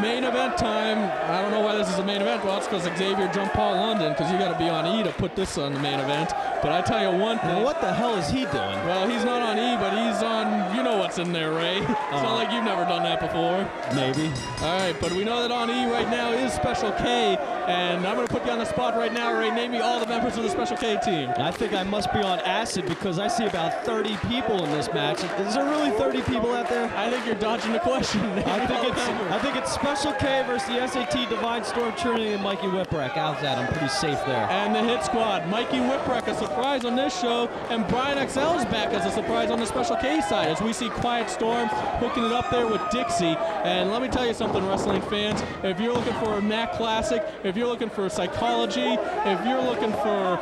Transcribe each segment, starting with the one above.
main event time. I don't know why this is a main event. Well, it's because Xavier jumped Paul London, because you got to be on E to put this on the main event. But I tell you one thing. Now what the hell is he doing? Well, he's not on E, but he's on, you know what's in there, Ray. It's not like you've never done that before. Maybe. All right, but we know that on E right now is Special K, and I'm going to put you on the spot right now, Ray. Name me all the members of the Special K team. I think I must be on acid, because I see about 30 people in this match. Is there really 30 people out there? I think you're dodging the question. I think it's Special K versus the S.A.T., Divine Storm, Trinity, and Mikey Whipwreck. How's that? I'm pretty safe there. And the Hit Squad. Mikey Whipwreck, a surprise on this show, and Brian XL is back as a surprise on the Special K side, as we see Quiet Storm hooking it up there with Dixie. And let me tell you something, wrestling fans. If you're looking for a Mack Classic, if you're looking for psychology, if you're looking for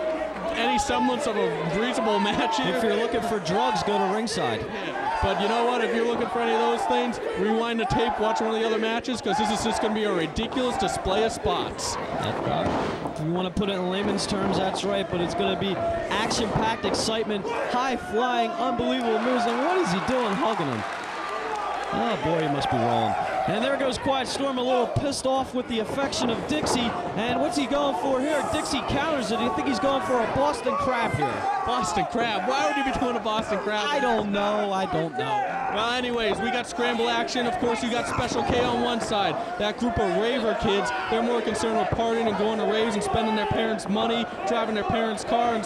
any semblance of a reasonable match here. If you're looking for drugs, go to ringside. But you know what? If you're looking for any of those things, rewind the tape, watch one of the other matches, because this is just going to be a ridiculous display of spots. If you want to put it in layman's terms, that's right, but it's going to be action-packed excitement, high-flying, unbelievable moves, and what is he doing hugging him? Oh, boy, he must be rolling. And there goes Quiet Storm, a little pissed off with the affection of Dixie. And what's he going for here? Dixie counters it. You think he's going for a Boston Crab here? Boston Crab? Why would you be doing a Boston Crab? I don't know. I don't know. Well, anyways, we got scramble action. Of course, you got Special K on one side. That group of raver kids, they're more concerned with partying and going to raves and spending their parents' money, driving their parents' car, and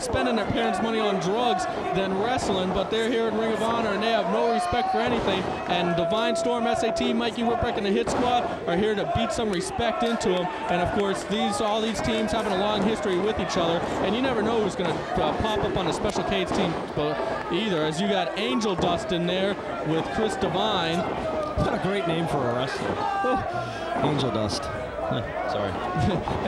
spending their parents' money on drugs than wrestling. But they're here in Ring of Honor, and they have no respect for anything. And Divine Storm, S.A.T., Mikey Whipwreck, and the Hit Squad are here to beat some respect into them. And, of course, all these teams having a long history with each other. And you never know who's going to pop up on the Special K's team either, as you got Angel Dust in there with Chris Divine. What a great name for a wrestler. Angel Dust. Sorry.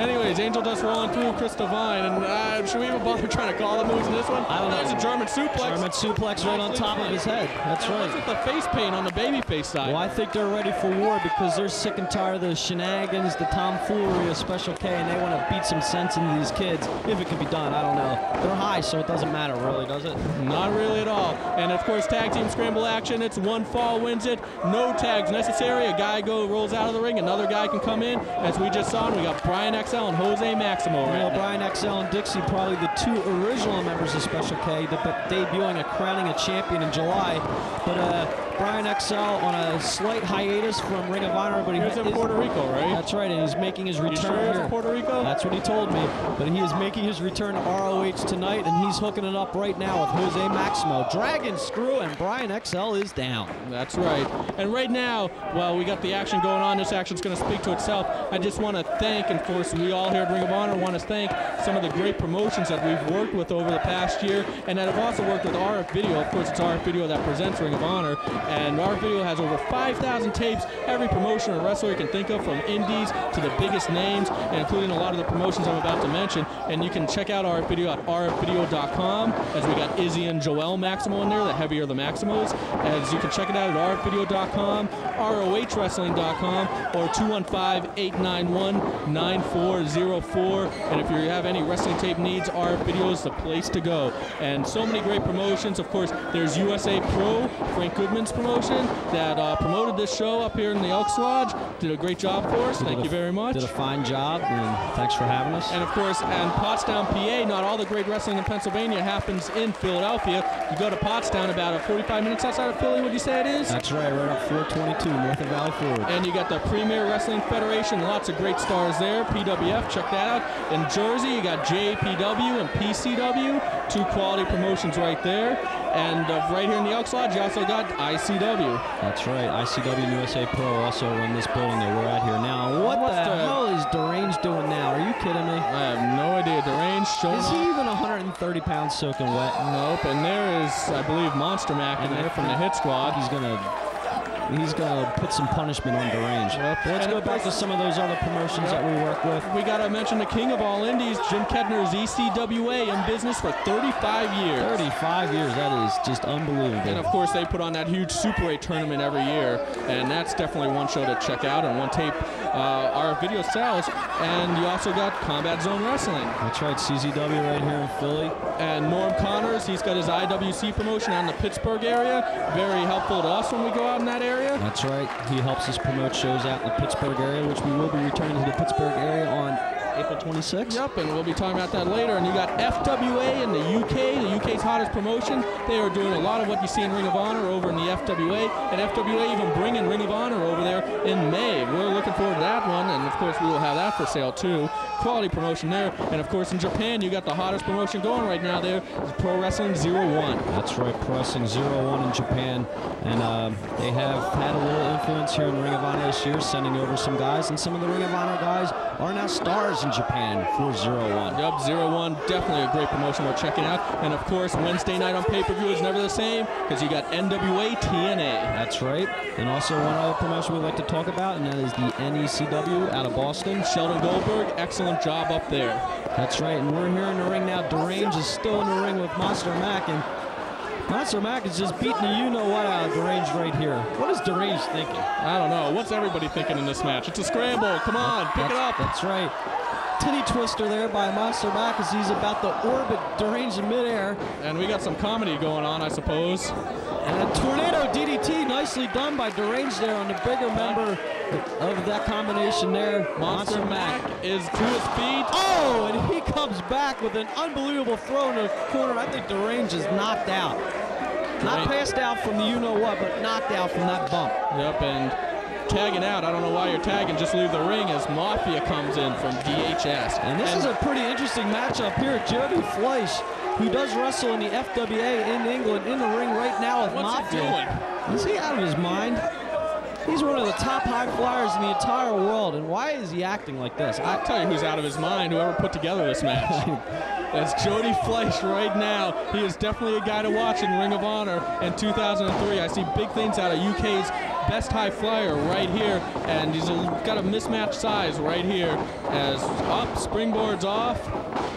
Anyways, Angel Dust rolling through Chris Divine, and should we even bother trying to call the moves in this one? I don't know. There's a German suplex. German suplex right on top of his head. That's right. What's with the face paint on the babyface side? Well, I think they're ready for war, because they're sick and tired of the shenanigans, the tomfoolery of Special K, and they want to beat some sense into these kids, if it can be done. I don't know. They're high, so it doesn't matter, really, does it? Not really at all. And, of course, tag team scramble action. It's one fall wins it. No tags necessary. A guy rolls out of the ring. Another guy can come in. As we just saw, we got Brian XL and Jose Maximo. Well, Brian XL and Dixie, probably the two original members of Special K, but debuting and crowning a champion in July. But Brian XL on a slight hiatus from Ring of Honor, but he was in Puerto Rico, right? That's right, and he's making his return. You sure here. In Puerto Rico? That's what he told me. But he is making his return to ROH tonight, and he's hooking it up right now with Jose Maximo. Dragon screw, and Brian XL is down. That's right. And right now, well, we got the action going on. This action's going to speak to itself. I just want to thank, and of course, we all here at Ring of Honor want to thank some of the great promotions that we've worked with over the past year, and that have also worked with RF Video. Of course, it's RF Video that presents Ring of Honor. And our video has over 5,000 tapes, every promotion or wrestler you can think of, from indies to the biggest names, and including a lot of the promotions I'm about to mention. And you can check out RF Video at RFVideo.com, as we got Izzy and Joel Maximo in there, the heavier the Maximos. As you can check it out at RFVideo.com, ROHWrestling.com, or 215-891-9404. And if you have any wrestling tape needs, RF Video is the place to go. And so many great promotions. Of course, there's USA Pro, Frank Goodman's promotion that promoted this show up here in the Elks Lodge. Did a great job for us. Thank you very much. Did a fine job, and thanks for having us. And of course, in Pottstown, PA, not all the great wrestling in Pennsylvania happens in Philadelphia. You go to Pottstown, about 45 minutes outside of Philly, would you say it is? That's right, right up 422 north of Valley Forge. And you got the Premier Wrestling Federation, lots of great stars there. PWF, check that out. In Jersey, you got JPW and PCW, two quality promotions right there. And right here in the Elks Lodge, you also got ICW. That's right. ICW and USA Pro also run this building that we're at here now. What the hell is Derange doing now? Are you kidding me? I have no idea. Derange showing up. Is he even 130 pounds soaking wet? Nope. And there is, I believe, Monster Mack in there from the Hit Squad. He's gonna put some punishment on Derange. Yep. Let's go back to some of those other promotions that we work with. We gotta mention the king of all indies, Jim Kettner's ECWA, in business for 35 years. 35 years, that is just unbelievable. And of course, they put on that huge Super 8 tournament every year, and that's definitely one show to check out and one tape RF Video sells, and you also got Combat Zone Wrestling. That's right, CZW right here in Philly. And Norm Connors, he's got his IWC promotion out in the Pittsburgh area. Very helpful to us when we go out in that area. That's right, he helps us promote shows out in the Pittsburgh area, which we will be returning to the Pittsburgh area on April 26th. Yep, and we'll be talking about that later. And you got FWA in the UK, the UK's hottest promotion. They are doing a lot of what you see in Ring of Honor over in the FWA, and FWA even bringing Ring of Honor over there in May. We're looking forward to that one, and of course we will have that for sale too. Quality promotion there. And of course in Japan, you got the hottest promotion going right now there, is Pro Wrestling 0-1. That's right, Pro Wrestling 0-1 in Japan. And they have had a little influence here in Ring of Honor this year, sending over some guys, and some of the Ring of Honor guys are now stars in Japan for 0-1. Yep, 0-1, definitely a great promotion we're checking out. And of course, Wednesday night on pay-per-view is never the same, because you got NWA TNA. That's right. And also one other promotion we like to talk about, and that is the NECW out of Boston. Sheldon Goldberg, excellent job up there. That's right, and we're here in the ring now. Derange is still in the ring with Monster Mack, and Monster Mack is just beating the you-know-what out of Derange right here. What is Derange thinking? I don't know. What's everybody thinking in this match? It's a scramble. Come on, pick it up. That's right. Titty twister there by Monster Mack as he's about to orbit Derange in midair. And we got some comedy going on, I suppose. And a tornado DDT, nicely done by Derange there on the bigger member of that combination there. Monster Mack is to his feet. Oh, and he comes back with an unbelievable throw in the corner. I think Derange is knocked out. Not passed out from the you-know-what, but knocked out from that bump. Yep, and tagging out. I don't know why you're tagging. Just leave the ring as Mafia comes in from DHS. And this is a pretty interesting matchup here. Jody Fleisch, who does wrestle in the FWA in England, in the ring right now with Mafia. What's he doing? Is he out of his mind? He's one of the top high flyers in the entire world, and why is he acting like this? I'll tell you who's out of his mind, whoever put together this match. That's Jody Fleisch right now. He is definitely a guy to watch in Ring of Honor in 2003. I see big things out of UK's best high flyer right here, and he's got a mismatched size right here. As up, springboards off.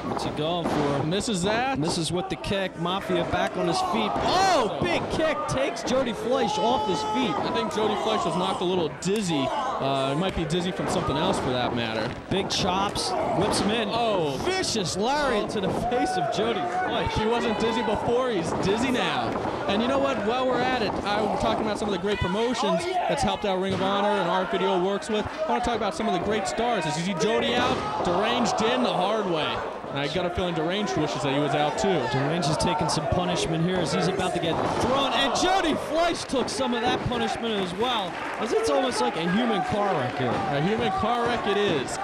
What's he going for? Misses that. Misses with the kick. Mafia back on his feet. Oh, big kick takes Jody Fleisch off his feet. I think Jody Fleisch was knocked a little dizzy. He might be dizzy from something else for that matter. Big chops, whips him in. Oh, vicious lariat to the face of Jody Fleisch. He wasn't dizzy before, he's dizzy now. And you know what, while we're at it, I'm talking about some of the great promotions that's helped out Ring of Honor and RF Video works with. I want to talk about some of the great stars. As you see Jody out, Deranged in the hard way. And I got a feeling Derange wishes that he was out too. Derange is taking some punishment here as he's about to get thrown. And Jody Fleisch took some of that punishment as well, as it's almost like a human car wreck here. A human car wreck it is.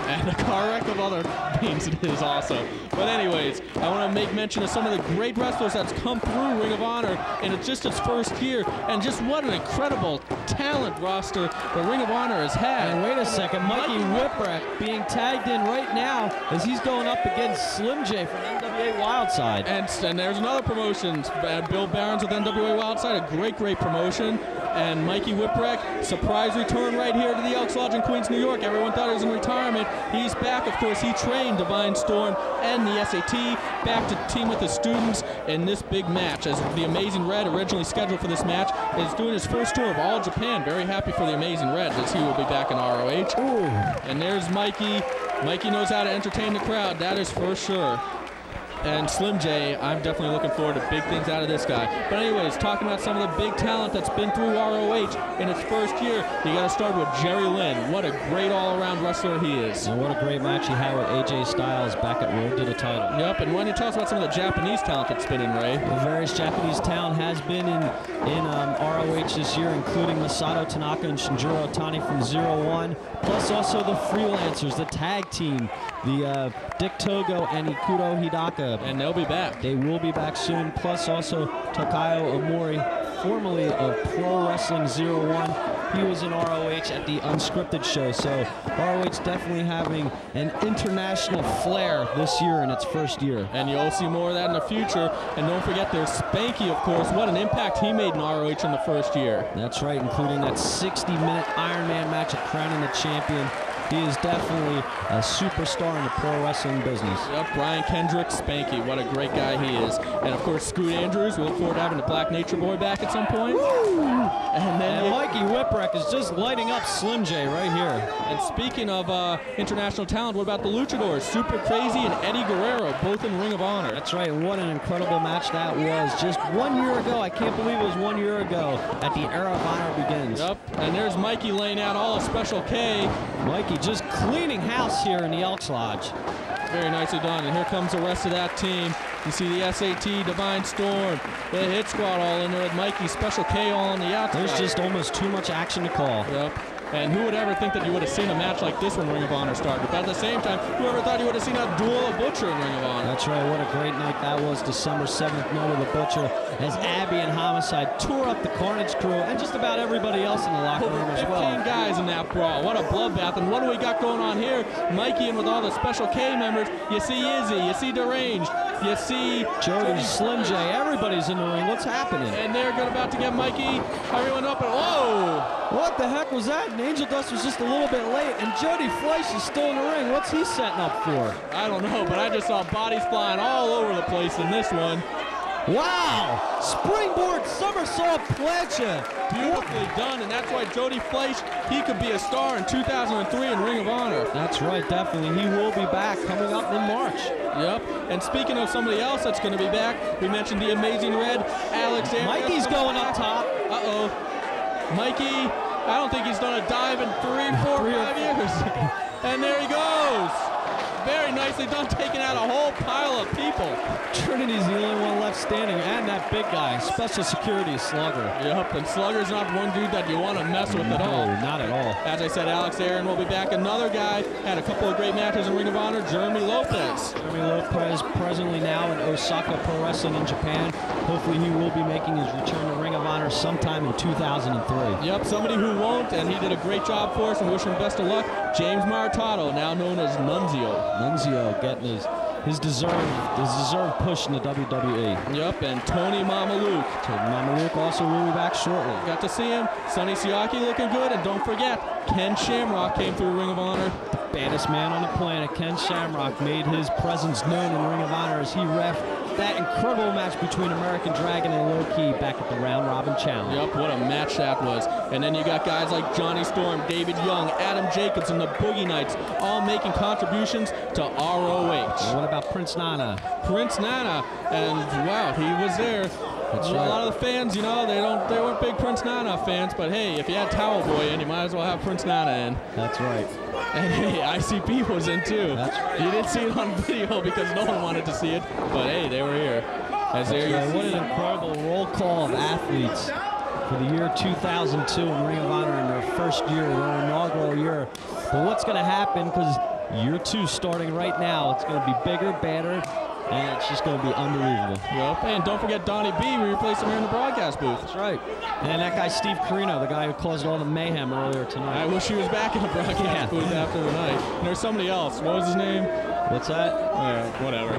And a car wreck of other things it is also. But anyways, I want to make mention of some of the great wrestlers that's come through Ring of Honor, and it's just its first year, and just what an incredible talent roster the Ring of Honor has had. And wait a second, Mikey Whipwreck being tagged in right now as he's going up against Slim J from NWA Wildside. And there's another promotion, Bill Barons with NWA Wildside, a great promotion. And Mikey Whipwreck, surprise return right here to the Elks Lodge in Queens, New York. Everyone thought he was in retirement. He's back. Of course, he trained Divine Storm and the S.A.T. back to team with his students in this big match. As the Amazing Red, originally scheduled for this match, is doing his first tour of all Japan. Very happy for the Amazing Red, as he will be back in ROH. Ooh. And there's Mikey. Mikey knows how to entertain the crowd. That is for sure. And Slim J, I'm definitely looking forward to big things out of this guy. But anyways, talking about some of the big talent that's been through ROH in its first year, you got to start with Jerry Lynn. What a great all-around wrestler he is. And what a great match he had with AJ Styles back at Road to the Title. Yep, and when you talk about some of the Japanese talent that's been in, Ray. The various Japanese talent has been in ROH this year, including Masato Tanaka and Shinjiro Otani from 0-1, plus also the freelancers, the tag team, the Dick Togo and Ikuto Hidaka. And they'll be back. They will be back soon. Plus also Takayo Omori, formerly of Pro Wrestling 0-1. He was in ROH at the Unscripted show. So ROH definitely having an international flair this year in its first year. And you'll see more of that in the future. And don't forget there's Spanky, of course. What an impact he made in ROH in the first year. That's right, including that 60-minute Iron Man match of crowning the champion. He is definitely a superstar in the pro wrestling business. Yep, Brian Kendrick, Spanky. What a great guy he is. And of course, Scoot Andrews. We look forward to having the Black Nature Boy back at some point. Woo! And then Mikey Whipwreck is just lighting up Slim J right here. And speaking of international talent, what about the Luchadors? Super Crazy and Eddie Guerrero, both in Ring of Honor. That's right. What an incredible match that was. Just 1 year ago. I can't believe it was 1 year ago that the Era of Honor begins. Yep. And there's Mikey laying out all of Special K. Mikey just cleaning house here in the Elks Lodge. Very nicely done. And here comes the rest of that team. You see the S.A.T., Divine Storm, the Hit Squad all in there with Mikey, Special K all on the outside. There's just almost too much action to call. Yep. And who would ever think that you would have seen a match like this when Ring of Honor started? But at the same time, whoever thought you would have seen a duel of Butcher in Ring of Honor? That's right. What a great night that was. December 7th, night of the Butcher, as Abby and Homicide tore up the Carnage crew and just about everybody else in the locker room as well. 15 guys in that brawl. What a bloodbath. And what do we got going on here? Mikey and with all the Special K members, you see Izzy, you see Derange, you see Jody, Slim J. Everybody's in the ring. What's happening? And they're about to get Mikey. Everyone up and whoa! What the heck was that? And Angel Dust was just a little bit late, and Jody Fleisch is still in the ring. What's he setting up for? I don't know, but I just saw bodies flying all over the place in this one. Wow! Springboard somersault plancha. Beautifully done, and that's why Jody Fleisch, he could be a star in 2003 in Ring of Honor. That's right, definitely. He will be back coming up in March. Yep, and speaking of somebody else that's going to be back, we mentioned the Amazing Red, Alexander. Mikey's going up top. Uh-oh. Mikey, I don't think he's done a dive in three or four years. And there he goes. Very nicely done, taking out a whole pile of people. Trinity's the only one left standing, and that big guy, Special Security Slugger. Yep, and Slugger's not one dude that you want to mess with at all. Not at all. As I said, Alex Aaron will be back. Another guy had a couple of great matches in Ring of Honor, Jeremy Lopez. Jeremy Lopez presently now in Osaka Pro Wrestling in Japan. Hopefully he will be making his return to Ring of Honor sometime in 2003. Yep, somebody who won't, and he did a great job for us, and wish him best of luck, James Maritato, now known as Nunzio. Nunzio getting his deserved push in the WWE. Yep, and Tony Mamaluke. Tony Mamaluke also will be back shortly. Got to see him. Sonny Siaki looking good, and don't forget, Ken Shamrock came through Ring of Honor. The baddest man on the planet, Ken Shamrock, made his presence known in Ring of Honor as he ref that incredible match between American Dragon and Low Key back at the Round Robin Challenge. Yep, what a match that was. And then you got guys like Johnny Storm, David Young, Adam Jacobs, and the Boogie Nights all making contributions to ROH. And what about Prince Nana? Prince Nana, and wow, he was there. That's right. A lot of the fans, you know, they weren't big Prince Nana fans, but hey, if you had Towel Boy in, you might as well have Prince Nana in. That's right. And hey, ICP was in too. That's you didn't see it on video because no one wanted to see it, but hey, they were here. As there right. What an incredible roll call of athletes for the year 2002 in Ring of Honor in their first year, their inaugural year. But what's going to happen, because year two starting right now, it's going to be bigger, badder, and it's just going to be unbelievable. Yep, and don't forget Donnie B. We replaced him here in the broadcast booth. That's right. And that guy Steve Carino, the guy who caused all the mayhem earlier tonight. I wish he was back in the broadcast booth after the night. And there's somebody else. What was his name? What's that? Whatever.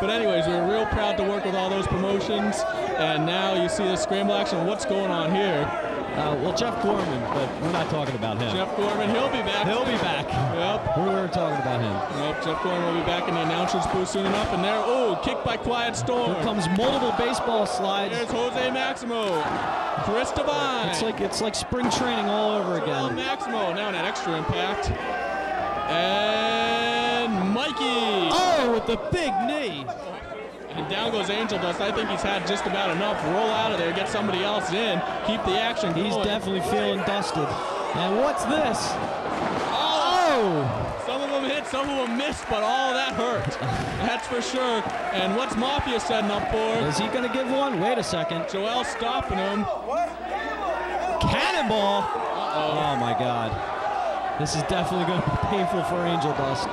But anyways, we were real proud to work with all those promotions. And now you see the scramble action. What's going on here? Well, Jeff Gorman, but we're not talking about him. Jeff Gorman, he'll be back. He'll be back. Yep. We're talking about him. Yep, Jeff Gorman will be back in the announcer's booth soon enough. And there, oh, kick by Quiet Storm. Here comes multiple baseball slides. There's Jose Maximo, Chris Divine. It's like spring training all over again. Maximo, now in an extra impact. And Mikey. Oh, with the big knee. And down goes Angel Dust. I think he's had just about enough. Roll out of there, get somebody else in, keep the action going. He's definitely feeling dusted. And what's this? Oh! Some of them hit, some of them missed, but all that hurt. That's for sure. And what's Mafia setting up for? Is he going to give one? Wait a second. Joel's stopping him. Cannonball! Uh-oh. Oh, my God. This is definitely going to be painful for Angel Dust.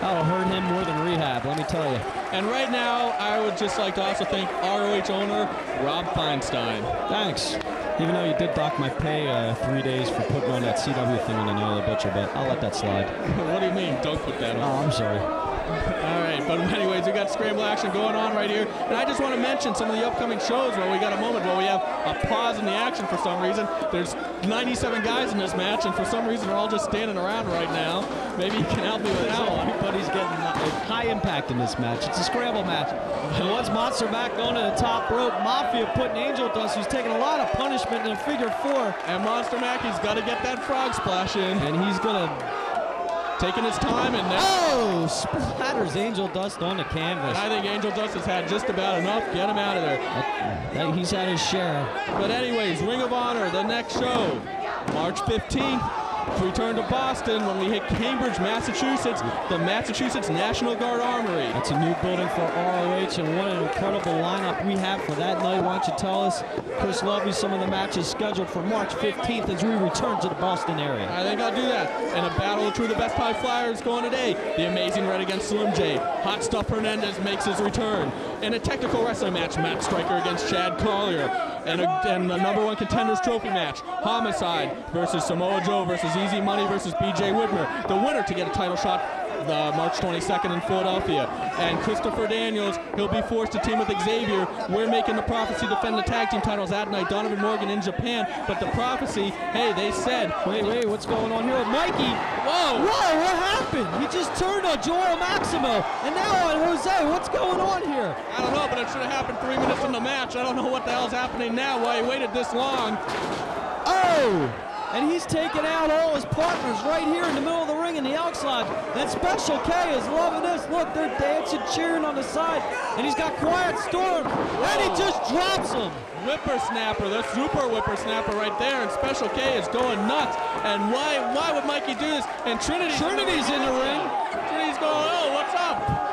That'll hurt him more than rehab, let me tell you. And right now, I would just like to also thank ROH owner Rob Feinstein. Thanks. Even though you did dock my pay 3 days for putting on that CW thing on the Night of the Butcher, but I'll let that slide. What do you mean, don't put that on? Oh, I'm sorry. All right, but anyways, we got scramble action going on right here, and I just want to mention some of the upcoming shows where we got a moment where we have a pause in the action for some reason. There's 97 guys in this match, and for some reason they're all just standing around right now. Maybe you can help me with that one. Everybody's getting high impact in this match. It's a scramble match. And once Monster Mack going to the top rope, Mafia putting Angel Dust, who's taking a lot of punishment in a figure 4. And Monster Mack, he's got to get that frog splash in. And he's going to... taking his time, and oh, splatters Angel Dust on the canvas. I think Angel Dust has had just about enough. Get him out of there. He's had his share. But anyways, Ring of Honor, the next show, March 15th. We return to Boston when we hit Cambridge, Massachusetts, the Massachusetts National Guard Armory. That's a new building for ROH, and what an incredible lineup we have for that night. Why don't you tell us, Chris Lovey, some of the matches scheduled for March 15th as we return to the Boston area. I think I'll do that. And a battle of two of the best high flyers going today. The Amazing Red against Slim J. Hot Stuff Hernandez makes his return. And a technical wrestling match, Matt Stryker against Chad Collier. And the #1 contenders trophy match, Homicide versus Samoa Joe versus Easy Money versus BJ Whitmer. The winner to get a title shot March 22nd in Philadelphia. And Christopher Daniels, he'll be forced to team with Xavier. We're making the Prophecy defend the tag team titles that night. Donovan Morgan in Japan, but the Prophecy, hey, they said, wait, what's going on here with Mikey? Whoa! Whoa, what happened? He just turned on Jose Maximo, and now on Jose. What's going on here? I don't know, but it should have happened 3 minutes in the match. I don't know what the hell's happening now, why he waited this long. Oh! And he's taking out all his partners right here in the middle of the ring in the Elks Lodge. That Special K is loving this. Look, they're dancing, cheering on the side. And he's got Quiet Storm, and he just drops him. Whippersnapper, the super whippersnapper right there, and Special K is going nuts. And why would Mikey do this? And Trinity's in the ring. Trinity's going, oh, what's up?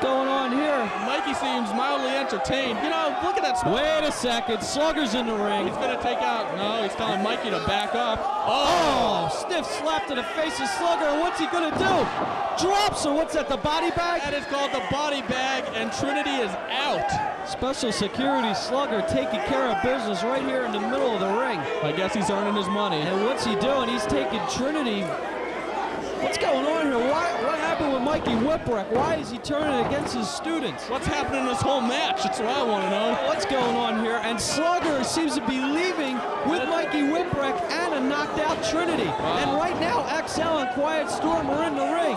Going on here? Mikey seems mildly entertained. You know, look at that. Wait a second. Slugger's in the ring. He's going to take out. No, he's telling Mikey to back up. Oh, stiff slap to the face of Slugger. What's he going to do? Drops her. What's that, the body bag? That is called the body bag, and Trinity is out. Special security Slugger taking care of business right here in the middle of the ring. I guess he's earning his money. And what's he doing? He's taking Trinity. What's going on here? What happened with Mikey Whipwreck? Why is he turning against his students? What's happening in this whole match? That's what I want to know. What's going on here? And Slugger seems to be leaving with Mikey Whipwreck and a knocked out Trinity. Wow. And right now, XL and Quiet Storm are in the ring.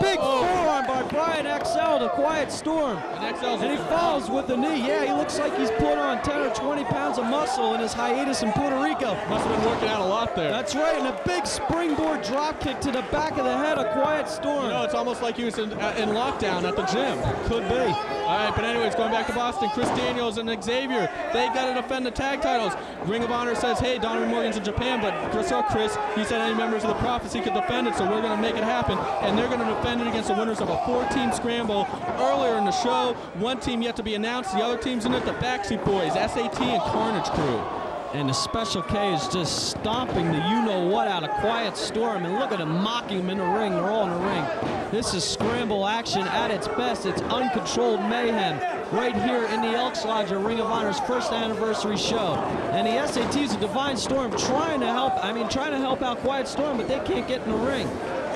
Big forearm by Brian XL to Quiet Storm. And he falls with the knee. Yeah, he looks like he's put on 10 or 20 pounds of muscle in his hiatus in Puerto Rico. Must have been working out a lot there. That's right, and a big springboard drop kick to the back of the head of Quiet Storm. You know, it's almost like he was in lockdown at the gym. Could be. All right, but anyways, going back to Boston, Chris Daniels and Xavier, they got to defend the tag titles. Ring of Honor says, hey, Donovan Morgan's in Japan, but Chris, he said any members of the Prophecy could defend it, so we're going to make it happen, and they're going to defend it against the winners of a 4-team scramble earlier in the show. One team yet to be announced. The other team's in it, the Backseat Boys, S.A.T. and Carnage Crew. And the Special K is just stomping the you-know-what out of Quiet Storm, and look at him mocking him in the ring. They're all in the ring. This is scramble action at its best. It's uncontrolled mayhem right here in the Elks Lodge, Ring of Honor's first anniversary show. And the SATs of Divine Storm trying to help out Quiet Storm, but they can't get in the ring.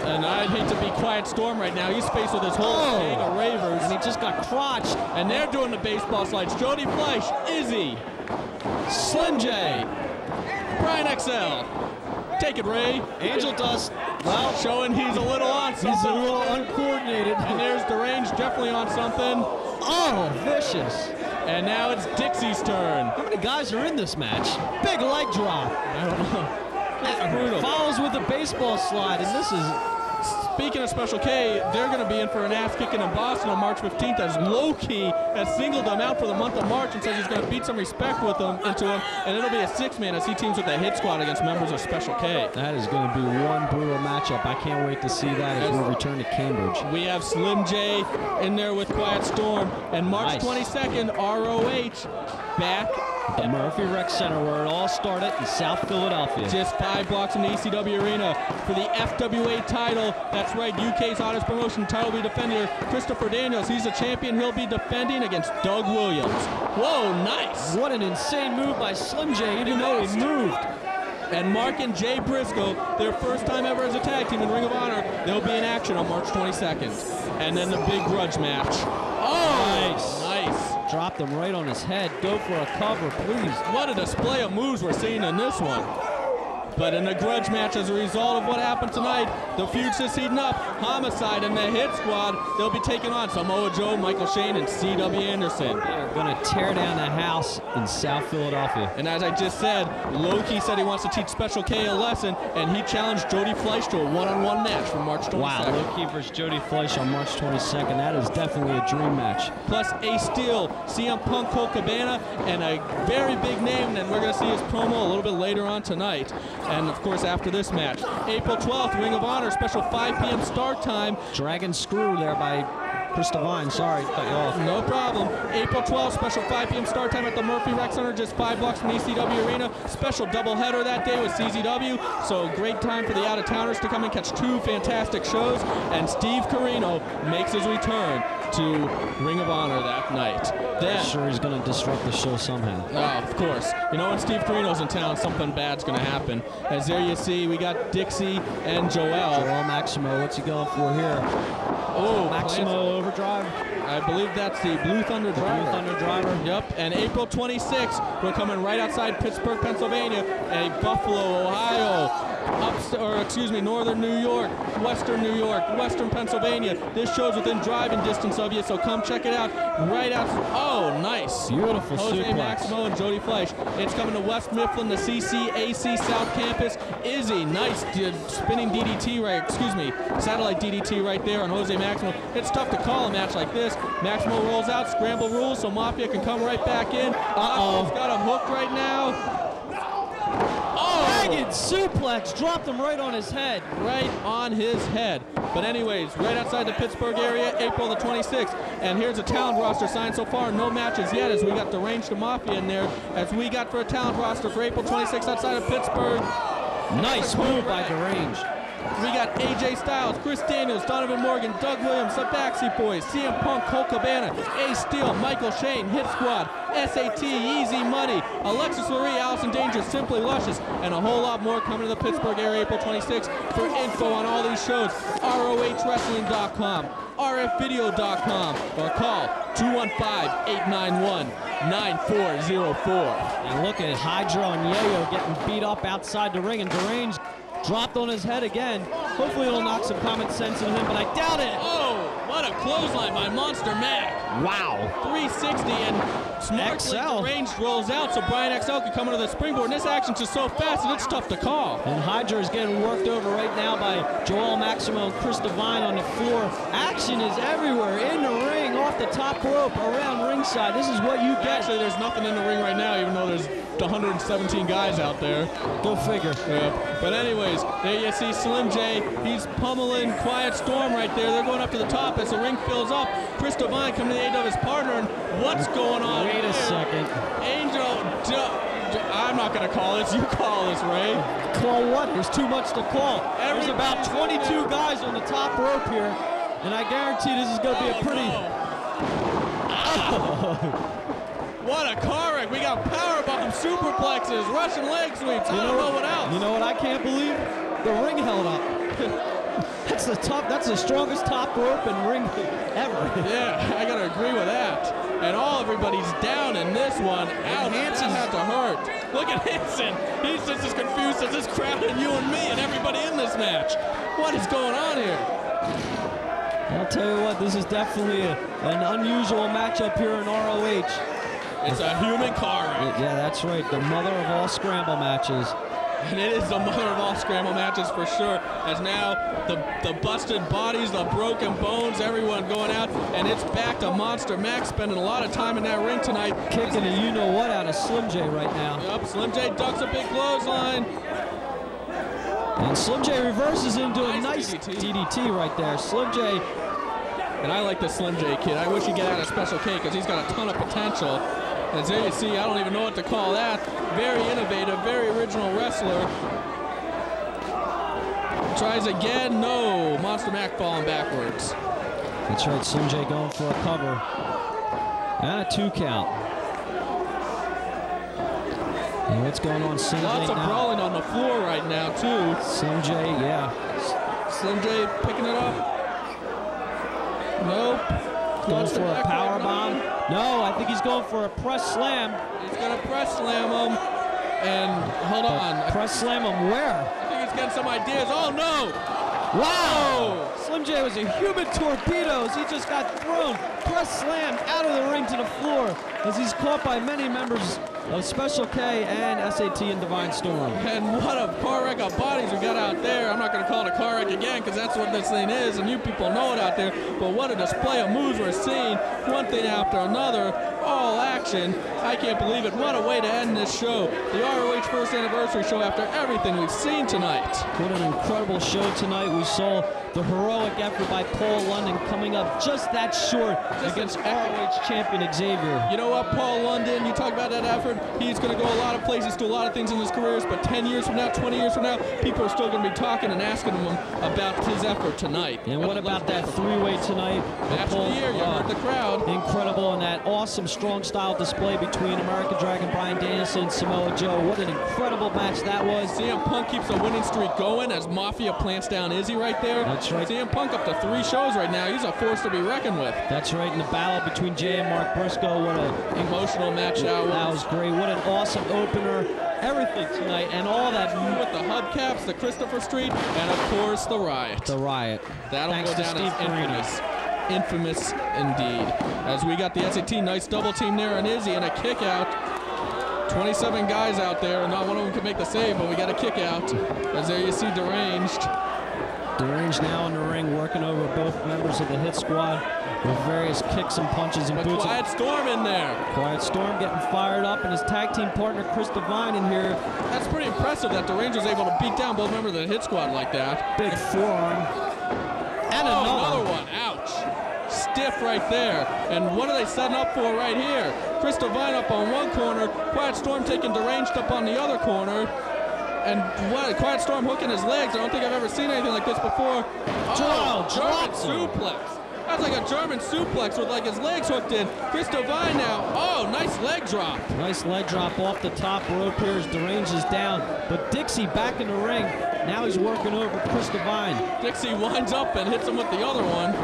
And I'd hate to be Quiet Storm right now. He's faced with his whole gang of ravers. And he just got crotched. And they're doing the baseball slides. Jody Fleisch, Izzy, Slim J, Brian XL. Take it, Ray. Angel Dust, well, showing he's a little on something. He's a little uncoordinated. And there's Derange definitely on something. Oh, vicious. And now it's Dixie's turn. How many guys are in this match? Big leg drop. I don't know. That's brutal. Follows with a baseball slide, and this is... Speaking of Special K, they're going to be in for an ass kicking in Boston on March 15th as Low-Key has singled them out for the month of March and says he's going to beat some respect with them into him, and it'll be a 6-man as he teams with the Hit Squad against members of Special K. That is going to be one brutal matchup. I can't wait to see that as we return to Cambridge. We have Slim J in there with Quiet Storm, and March 22nd, ROH back at Murphy Rec Center, where it all started in South Philadelphia. Just 5 blocks from the ECW arena for the FWA title. That's right, UK's hottest promotion. Title will be defended here. Christopher Daniels, he's a champion. He'll be defending against Doug Williams. Whoa, nice. What an insane move by Slim J. He didn't know he moved. and Mark and Jay Briscoe, their first time ever as a tag team in Ring of Honor, they'll be in action on March 22nd. And then the big grudge match. Oh, nice. Dropped him right on his head. Go for a cover, please. What a display of moves we're seeing in this one. But in the grudge match, as a result of what happened tonight, the feud's just heating up. Homicide and the Hit Squad, they'll be taking on Samoa Joe, Michael Shane, and C.W. Anderson. They're going to tear down the house in South Philadelphia. And as I just said, Loki said he wants to teach Special K a lesson, and he challenged Jody Fleisch to a one-on-one match for March 22nd. Wow, Loki versus Jody Fleisch on March 22nd. That is definitely a dream match. Plus Ace Steel, CM Punk, Colt Cabana, and a very big name, and we're going to see his promo a little bit later on tonight. And of course, after this match, April 12th, Ring of Honor, special 5 p.m. start time. Dragon screw there by Chris Divine. Sorry, cut you off. No problem. April 12th, special 5 p.m. start time at the Murphy Rec Center, just 5 blocks from the ECW Arena. Special doubleheader that day with CZW. So great time for the out-of-towners to come and catch 2 fantastic shows. And Steve Corino makes his return to Ring of Honor that night. Then, I'm sure he's going to disrupt the show somehow. Oh, of course. You know, when Steve Corino's in town, something bad's going to happen. As there you see, we got Dixie and Joel. Joel Maximo, what's he going for here? Oh, Maximo overdrive. I believe that's the Blue Thunder driver. Blue Thunder driver. Yep, and April 26th, we're coming right outside Pittsburgh, Pennsylvania, and Buffalo, Ohio. Northern New York, Western New York, Western Pennsylvania. This show's within driving distance of you, so come check it out. Right out. Oh, nice. Beautiful. Jose Maximo and Jody Fleisch. It's coming to West Mifflin, the CCAC South Campus. Izzy, nice spinning DDT satellite DDT right there on Jose Maximo. It's tough to call a match like this. Maximo rolls out, scramble rules, so Mafia can come right back in. Uh-oh. Got him hooked right now. Dragon suplex, dropped him right on his head. Right on his head. But anyways, right outside the Pittsburgh area, April the 26th. And here's a talent roster signed so far. No matches yet, as we got the Derange to Mafia in there. As we got for a talent roster for April 26th outside of Pittsburgh. Nice move by Derange. We got AJ Styles, Chris Daniels, Donovan Morgan, Doug Williams, the Backseat Boys, CM Punk, Colt Cabana, Ace Steel, Michael Shane, Hit Squad, S.A.T., Easy Money, Alexis Lurie, Allison Danger, Simply Luscious, and a whole lot more coming to the Pittsburgh area April 26th. For info on all these shows, ROHWrestling.com, RFVideo.com, or call 215-891-9404. And look at Hydra and Yayo getting beat up outside the ring, and Derange dropped on his head again. Hopefully it'll knock some common sense into him, but I doubt it. Oh, what a clothesline by Monster Mack. Wow. 360, and smartly Derange rolls out, so Brian XL could come into the springboard. And this action's just so fast, and it's tough to call. And Hydra is getting worked over right now by Joel Maximo and Chris Divine on the floor. Action is everywhere, in the ring, off the top rope, around ringside. This is what you get. Actually, there's nothing in the ring right now, even though there's 117 guys out there. Go figure. Yeah. But anyways, there you see Slim J. He's pummeling Quiet Storm right there. They're going up to the top as the ring fills up. Chris Divine coming to the aid of his partner, and what's going on? Wait a second. I'm not going to call this. You call this, Ray. Call what? There's too much to call. There's about 22 guys on the top rope here, and I guarantee this is going to be a pretty... Oh. What a car wreck. We got powerbomb, superplexes, Russian leg sweeps. I don't know what else. You know what I can't believe? The ring held up. That's the strongest top rope and ring ever. Yeah, I got to agree with that. And everybody's down in this one. Out. Hanson had to hurt. Look at Hanson. He's just as confused as this crowd and you and me and everybody in this match. What is going on here? I'll tell you what, this is definitely an unusual matchup here in ROH. It's a human car wreck. Yeah, that's right. The mother of all scramble matches. And it is the mother of all scramble matches for sure. As now the busted bodies, the broken bones, everyone going out. And it's back to Monster Mack spending a lot of time in that ring tonight. Kicking a you-know-what out of Slim J right now. Yep, Slim J ducks a big clothesline. And Slim J reverses into a nice DDT right there. Slim J. And I like the Slim J kid. I wish he'd get out of Special K because he's got a ton of potential. As there you see, I don't even know what to call that. Very innovative, very original wrestler. Tries again, no. Monster Mack falling backwards. That's right, Slim J going for a cover. And a 2 count. And what's going on Slim J? Lots of brawling on the floor right now, too. Slim J, yeah. Slim J picking it up. Nope. Going for a power bomb. No, I think he's going for a press slam. He's going to press slam him. And hold on. Press slam him where? I think he's getting some ideas. Oh, no. Wow. Oh. Slim J was a human torpedo. He just got thrown, press slammed out of the ring to the floor as he's caught by many members of Special K and S.A.T. and Divine Storm. And what a car wreck of bodies we got out there. I'm not going to call it a car wreck again because that's what this thing is, and you people know it out there. But what a display of moves we're seeing, one thing after another, all action. I can't believe it. What a way to end this show. The ROH first anniversary show after everything we've seen tonight. What an incredible show tonight. We saw the heroic effort by Paul London coming up just that short against ROH champion Xavier. You know what, Paul London, you talk about that effort, he's going to go a lot of places, do a lot of things in his careers, but 10 years from now, 20 years from now, people are still going to be talking and asking him about his effort tonight. And what about that three-way tonight? Match of the year, you heard the crowd. Incredible, and that awesome strong style display between American Dragon Bryan Danielson and Samoa Joe. What an incredible match that was. CM Punk keeps the winning streak going as Mafia plants down Izzy right there. That's right. CM Punk up to 3 shows right now. He's a force to be reckoned with. That's right. In the battle between Jay and Mark Briscoe, what an emotional match that was. That was great. What an awesome opener. Everything tonight and all that with the hubcaps, the Christopher Street, and of course the riot. The riot. That'll go down as infamous. Infamous indeed. As we got the S.A.T. nice double team there on Izzy and a kick out. 27 guys out there, and not one of them can make the save, but we got a kick out. As there you see Deranged. Deranged now in the ring, working over both members of the Hit Squad with various kicks and punches and boots. Quiet Storm in there. Quiet Storm getting fired up, and his tag team partner Chris Divine in here. That's pretty impressive that Deranged was able to beat down both members of the Hit Squad like that. Big forearm. And another one. Ouch. Stiff right there. And what are they setting up for right here? Chris Divine up on one corner, Quiet Storm taking Deranged up on the other corner. And what, Quiet Storm hooking his legs. I don't think I've ever seen anything like this before. Oh, German suplex. That's like a German suplex with like his legs hooked in. Chris Divine now. Oh, nice leg drop. Nice leg drop off the top rope here as Deranged is down. But Dixie back in the ring. Now he's working over Chris Divine. Dixie winds up and hits him with the other one.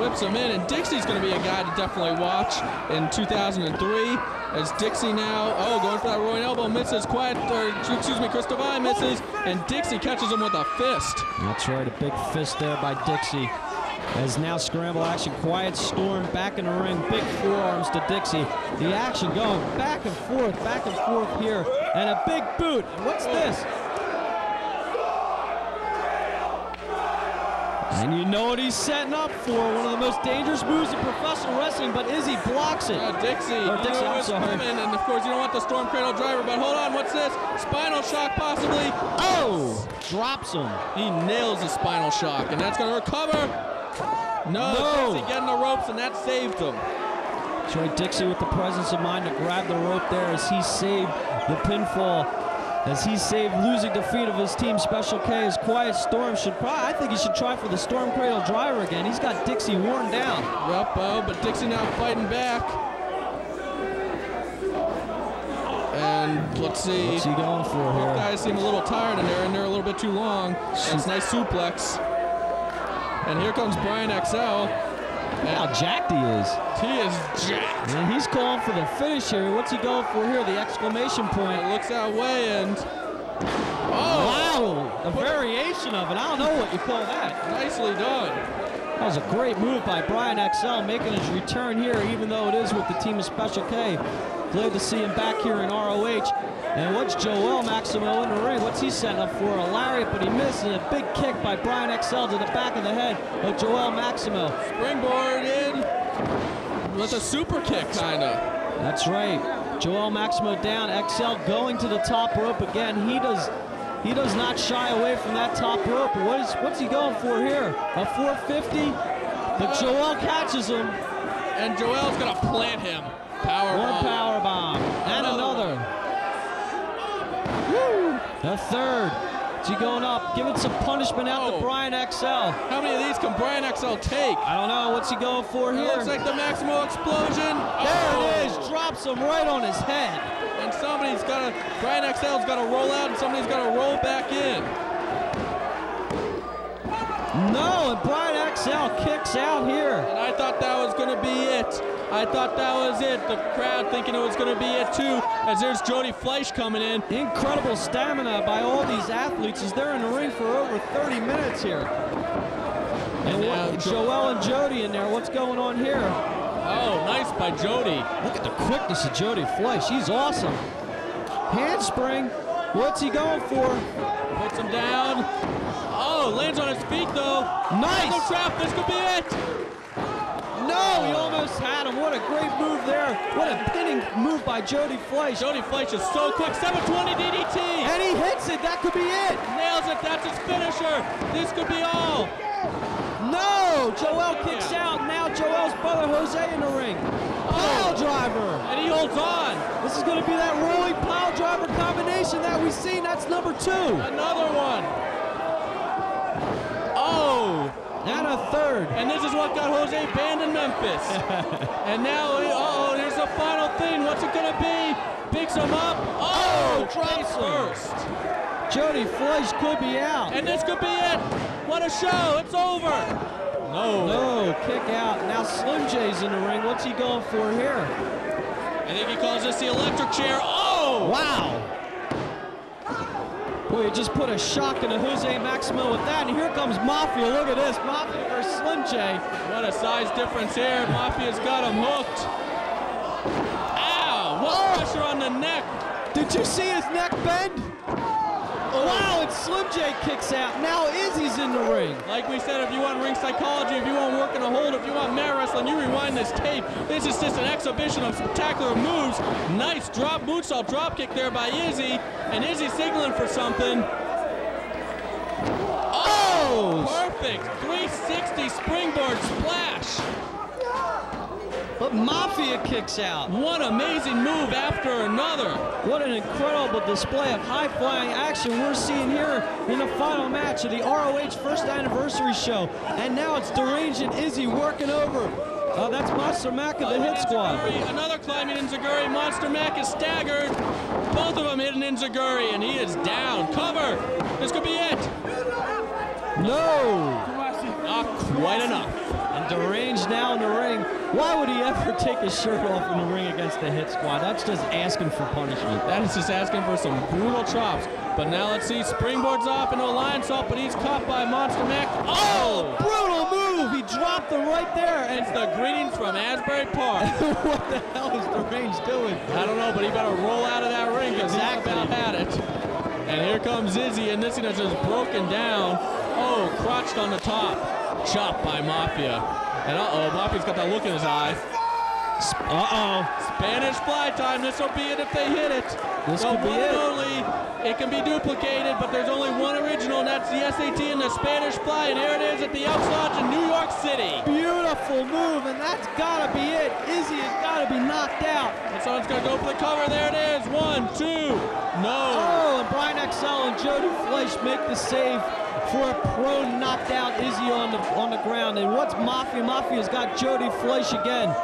Whips him in, and Dixie's going to be a guy to definitely watch in 2003. As Dixie now, oh, going for that rolling elbow, misses. Chris Divine misses, and Dixie catches him with a fist. That's right, a big fist there by Dixie. As now scramble action, Quiet Storm back in the ring, big forearms to Dixie. The action going back and forth here, and a big boot. And what's this? And you know what he's setting up for, one of the most dangerous moves in professional wrestling, but Izzy blocks it. Dixie, I'm sorry. And of course, you don't want the Storm Cradle Driver, but hold on, what's this? Spinal shock, possibly. Oh! Drops him. He nails the spinal shock, and that's going to recover. No, Dixie getting the ropes, and that saved him. Troy Dixie with the presence of mind to grab the rope there as he saved the pinfall. As he saved losing defeat of his team, Special K, as Quiet Storm should probably, I think he should try for the Storm Cradle Driver again. He's got Dixie worn down. Yep, but Dixie now fighting back. And let's see. What's he going for here? Both guys seem a little tired in there, and they're a little bit too long. It's nice suplex. And here comes Brian XL. Look how jacked he is. He is jacked. And he's calling for the finish here. What's he going for here? The exclamation point. It looks that way and... Oh! Wow! A variation of it. I don't know what you call that. Nicely done. That was a great move by Brian XL, making his return here, even though it is with the team of Special K. Glad to see him back here in ROH. And what's Joel Maximo in the ring? What's he setting up for? A lariat, but he misses. A big kick by Brian XL to the back of the head of Joel Maximo. Springboard in with a super kick, kind of. That's right. Joel Maximo down. XL going to the top rope again. He does not shy away from that top rope. What's he going for here? A 450? But Joel catches him. And Joel's going to plant him. Power bomb. One power bomb. And another. Woo! The third. Is he going up? Giving some punishment out to Brian XL. How many of these can Brian XL take? I don't know. What's he going for here? Looks like the Maximo explosion. There it is. Drops him right on his head. And somebody's got to, Brian XL's got to roll out and somebody's got to roll back in. No, and Brian XL kicks out here. And I thought that was going to be it. I thought that was it. The crowd thinking it was going to be it too, as there's Jody Fleisch coming in. Incredible stamina by all these athletes as they're in the ring for over 30 minutes here. And now Joelle and Jody in there. What's going on here? Oh, nice by Jody. Look at the quickness of Jody Fleisch. She's awesome. Handspring. What's he going for? Puts him down. Oh, lands on his feet though. Nice. Another trap. This could be it. No, he almost had him. What a great move there. What a pinning move by Jody Fleisch. Jody Fleisch is so quick. 720 DDT. And he hits it. That could be it. Nails it. That's his finisher. This could be all. No, Joelle kicks out. Now Joelle's brother Jose in the ring. Pile driver. And he holds on. This is going to be that rolling pile driver combination that we've seen. That's number 2. Another one. Oh. And a third. And this is what got Jose banned in Memphis. And now, here's the final thing. What's it gonna be? Picks him up. Oh, drops first. Jody Fleisch could be out. And this could be it. What a show, it's over. No. No, kick out. Now Slim J's in the ring. What's he going for here? I think he calls this the electric chair. Oh! Wow. Boy, you just put a shock into Jose Maximo with that, and here comes Mafia. Look at this, Mafia versus Slim J. What a size difference here. Mafia's got him hooked. Ow, what pressure on the neck. Did you see his neck bend? Oh. Wow, and Slim J kicks out. Now Izzy's in the ring. Like we said, if you want ring psychology, if you want work in a hold, if you want mat wrestling, you rewind this tape. This is just an exhibition of spectacular moves. Nice drop, moonsault drop kick there by Izzy. And Izzy signaling for something. Oh! Perfect! 360 springboard splash! But Mafia kicks out. One amazing move after another. What an incredible display of high-flying action we're seeing here in the final match of the ROH First Anniversary Show. And now it's Derange and Izzy working over. Oh, that's Monster Mack of the Hit Squad. Another climbing Enziguri. Monster Mack is staggered. Both of them hit an Enziguri, and he is down. Cover. This could be it. No. Not quite enough. And Derange now in the ring. Why would he ever take his shirt off in the ring against the Hit Squad? That's just asking for punishment. That is just asking for some brutal chops. But now let's see. Springboard's off and no lion salt, but he's caught by Monster Mack. Oh! Brutal move! He dropped them right there. It's the greetings from Asbury Park. What the hell is Derange doing? I don't know, but he better roll out of that ring because exactly. He's about had it. And here comes Izzy, and this thing is just broken down. Oh, crotched on the top. Chopped by Mafia. And uh-oh, Mafia's got that look in his eye. Uh-oh. Spanish fly time. This will be it if they hit it. This could be it. It can be duplicated, but there's only one original, and that's the S.A.T. and the Spanish fly, and here it is at the Elks Lodge in New York City. Beautiful move, and that's gotta be it. Izzy has gotta be knocked out. And someone's gonna go for the cover. There it is. 1, 2, no. Oh, and Brian XL and Jody Fleisch make the save for a prone knocked out Izzy on the ground. And what's Mafia? Mafia's got Jody Fleisch again.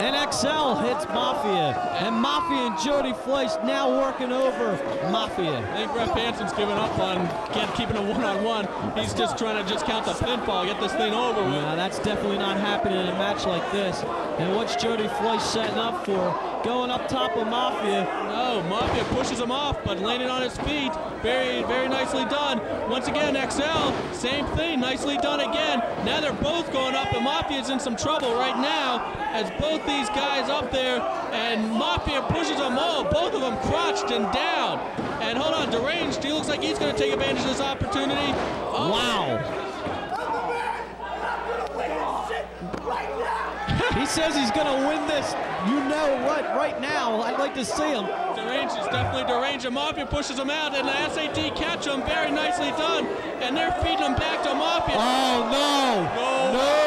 And XL hits Mafia, and Mafia and Jody Fleisch now working over Mafia. I think Ref Hansen's giving up on keeping a one-on-one. He's just trying to just count the pinfall, get this thing over with. Yeah, that's definitely not happening in a match like this. And what's Jody Fleisch setting up for? Going up top of Mafia. No, Mafia pushes him off, but landing on his feet. Very, very nicely done. Once again, XL, same thing, nicely done again. Now they're both going up, and Mafia's in some trouble right now as both these guys up there, and Mafia pushes them all. Both of them crotched and down. And hold on, Derange, he looks like he's going to take advantage of this opportunity. Oh. Wow. He says he's going to win this, you know what, right now. I'd like to see him. Derange is definitely Derange. Mafia pushes him out, and the S.A.T. catch him. Very nicely done. And they're feeding him back to Mafia. Oh, no. No.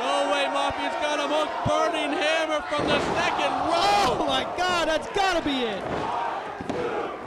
No way, Mafia's got him hooked. Burning hammer from the second row. Oh, my God, that's got to be it.